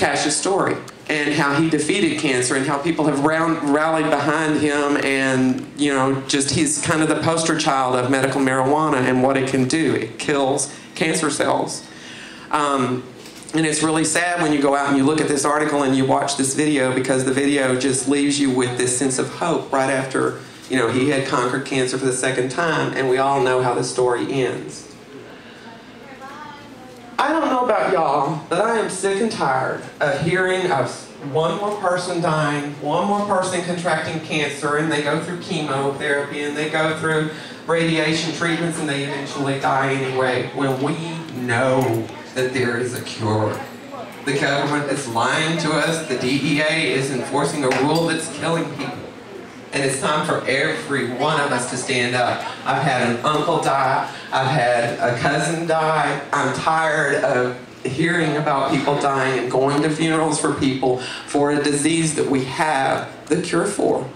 Cash's story and how he defeated cancer and how people have rallied behind him, and, you know, just he's kind of the poster child of medical marijuana and what it can do. It kills cancer cells. And it's really sad when you go out and you look at this article and you watch this video, because the video just leaves you with this sense of hope right after, you know, he had conquered cancer for the second time, and we all know how the story ends. I don't know about y'all, but I am sick and tired of hearing of one more person dying, one more person contracting cancer, and they go through chemotherapy and they go through radiation treatments and they eventually die anyway, when we know that there is a cure. The government is lying to us. The DEA is enforcing a rule that's killing people. And it's time for every one of us to stand up. I've had an uncle die. I've had a cousin die. I'm tired of hearing about people dying and going to funerals for people for a disease that we have the cure for.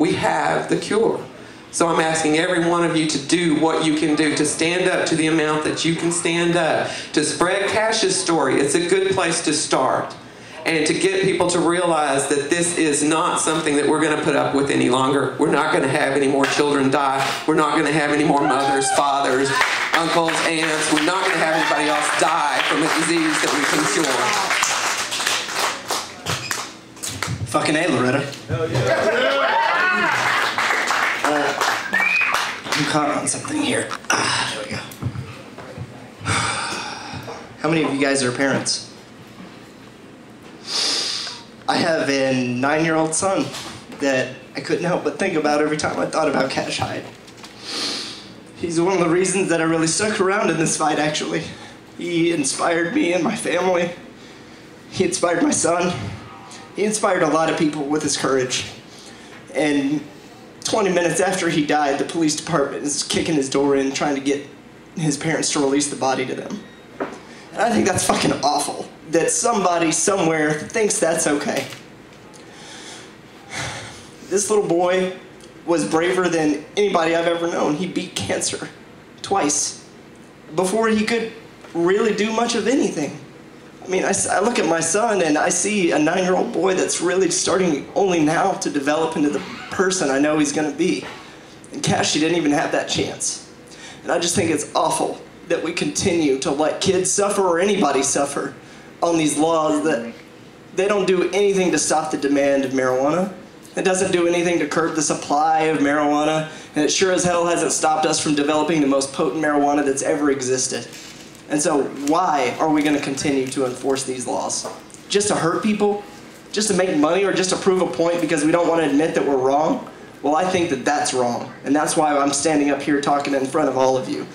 We have the cure. So I'm asking every one of you to do what you can do, to stand up to the amount that you can stand up, to spread Cash's story. It's a good place to start, and to get people to realize that this is not something that we're going to put up with any longer. We're not going to have any more children die. We're not going to have any more mothers, fathers, uncles, aunts. We're not going to have anybody else die from a disease that we can cure. Fucking A, Loretta. Hell yeah. I'm caught on something here. There we go. How many of you guys are parents? I have a 9-year-old son that I couldn't help but think about every time I thought about Cash Hyde. He's one of the reasons that I really stuck around in this fight, actually. He inspired me and my family. He inspired my son. He inspired a lot of people with his courage. And 20 minutes after he died, the police department is kicking his door in, trying to get his parents to release the body to them. And I think that's fucking awful, that somebody somewhere thinks that's okay. This little boy was braver than anybody I've ever known. He beat cancer twice before he could really do much of anything. I mean, I look at my son and I see a 9-year-old boy that's really starting only now to develop into the person I know he's gonna be. And Cash, he didn't even have that chance. And I just think it's awful that we continue to let kids suffer, or anybody suffer, on these laws that they don't do anything to stop the demand of marijuana. It doesn't do anything to curb the supply of marijuana, and it sure as hell hasn't stopped us from developing the most potent marijuana that's ever existed. And so why are we going to continue to enforce these laws? Just to hurt people? Just to make money, or just to prove a point because we don't want to admit that we're wrong? Well, I think that that's wrong, and that's why I'm standing up here talking in front of all of you.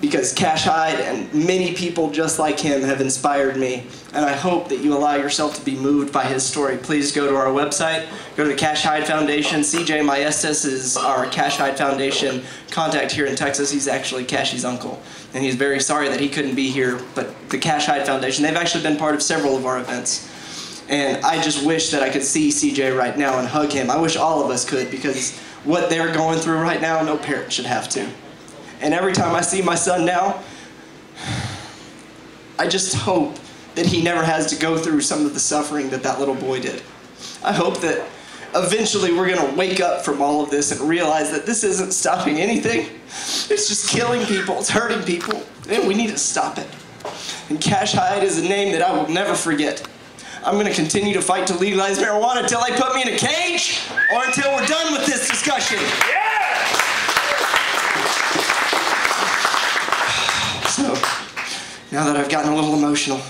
Because Cash Hyde and many people just like him have inspired me, and I hope that you allow yourself to be moved by his story. Please go to our website, go to the Cash Hyde Foundation. CJ Maestas is our Cash Hyde Foundation contact here in Texas. He's actually Cash's uncle, and he's very sorry that he couldn't be here, but the Cash Hyde Foundation, they've actually been part of several of our events. And I just wish that I could see CJ right now and hug him. I wish all of us could, because what they're going through right now, no parent should have to. And every time I see my son now, I just hope that he never has to go through some of the suffering that that little boy did. I hope that eventually we're going to wake up from all of this and realize that this isn't stopping anything. It's just killing people. It's hurting people. And we need to stop it. And Cash Hyde is a name that I will never forget. I'm going to continue to fight to legalize marijuana until they put me in a cage or until we're done with this discussion. Yeah! So, now that I've gotten a little emotional,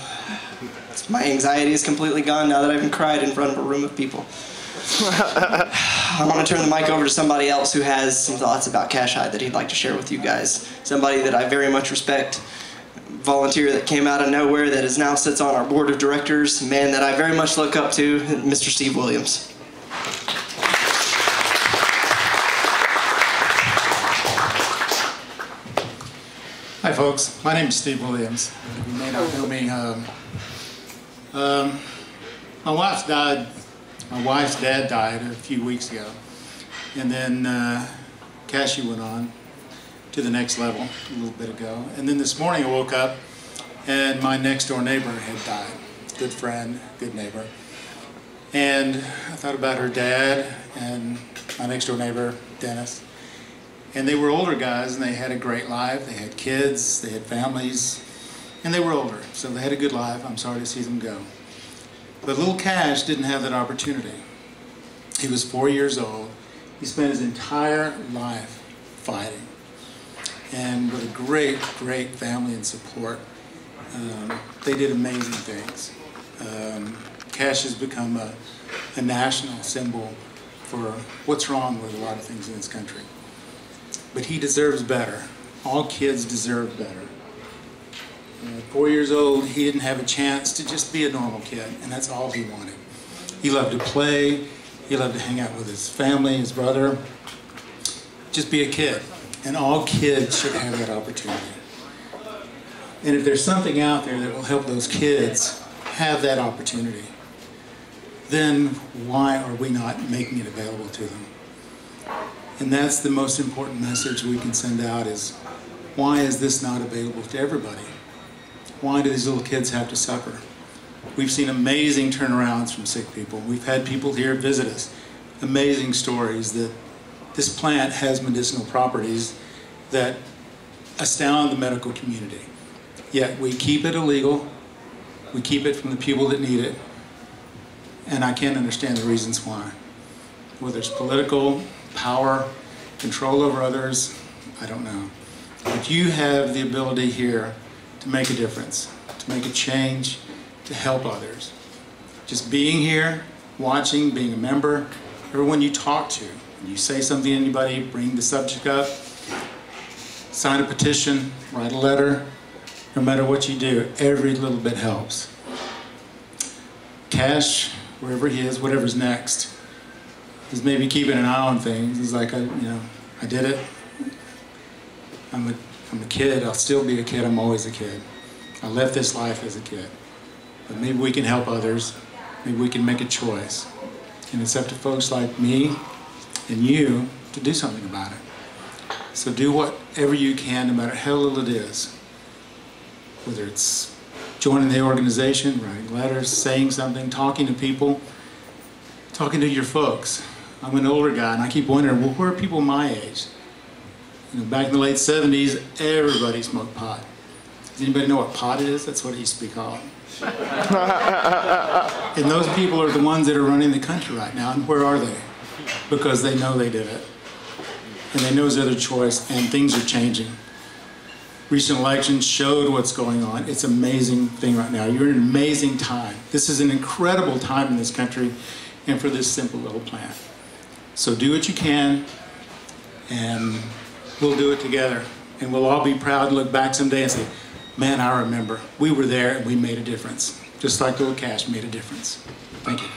my anxiety is completely gone now that I haven't cried in front of a room of people. I want to turn the mic over to somebody else who has some thoughts about Cash Hyde that he'd like to share with you guys. Somebody that I very much respect, volunteer that came out of nowhere that is now sits on our board of directors, a man that I very much look up to, Mr. Steve Williams. Hi folks, my name is Steve Williams. You may not know me. My wife's dad died a few weeks ago, and then Cashie went on to the next level a little bit ago. And then this morning I woke up and my next door neighbor had died. good friend, good neighbor. And I thought about her dad and my next door neighbor, Dennis. And they were older guys and they had a great life. They had kids, they had families, and they were older. So they had a good life. I'm sorry to see them go. But little Cash didn't have that opportunity. He was 4 years old. He spent his entire life fighting. And with a great, great family and support, they did amazing things. Cash has become a national symbol for what's wrong with a lot of things in this country. But he deserves better. All kids deserve better. At 4 years old, he didn't have a chance to just be a normal kid, and that's all he wanted. He loved to play. He loved to hang out with his family, his brother. Just be a kid. And all kids should have that opportunity. And if there's something out there that will help those kids have that opportunity, then why are we not making it available to them? And that's the most important message we can send out is, why is this not available to everybody? Why do these little kids have to suffer? We've seen amazing turnarounds from sick people. We've had people here visit us. Amazing stories that this plant has medicinal properties that astound the medical community. Yet we keep it illegal, we keep it from the people that need it, and I can't understand the reasons why. Whether it's political, power, control over others, I don't know. But you have the ability here to make a difference, to make a change, to help others. Just being here, watching, being a member, everyone you talk to, when you say something to anybody, bring the subject up, sign a petition, write a letter, no matter what you do, every little bit helps. Cash, wherever he is, whatever's next, is maybe keeping an eye on things. It's like, I did it. I'm a kid. I'll still be a kid. I'm always a kid. I left this life as a kid. But maybe we can help others. Maybe we can make a choice. And it's up to folks like me and you to do something about it. So do whatever you can, no matter how little it is. Whether it's joining the organization, writing letters, saying something, talking to people, talking to your folks. I'm an older guy, and I keep wondering, well, where are people my age? Back in the late 70s, everybody smoked pot. Does anybody know what pot is? That's what it used to be called. And those people are the ones that are running the country right now, and where are they? Because they know they did it. And they know it's their choice, and things are changing. Recent elections showed what's going on. It's an amazing thing right now. You're in an amazing time. This is an incredible time in this country and for this simple little plant. So do what you can, and we'll do it together. And we'll all be proud to look back someday and say, man, I remember. We were there and we made a difference. Just like little Cash made a difference. Thank you.